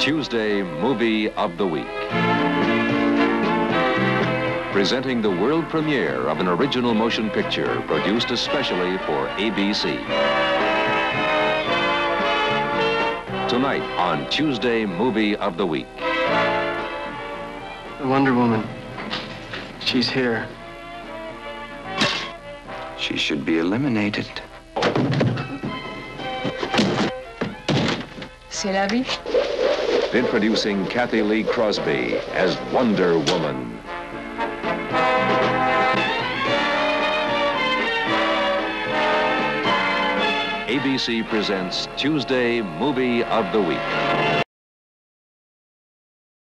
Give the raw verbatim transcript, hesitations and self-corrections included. Tuesday Movie of the Week. Presenting the world premiere of an original motion picture produced especially for A B C. Tonight on Tuesday Movie of the Week. Wonder Woman. She's here. She should be eliminated. C'est la vie. Introducing Kathy Lee Crosby as Wonder Woman. A B C presents Tuesday Movie of the Week.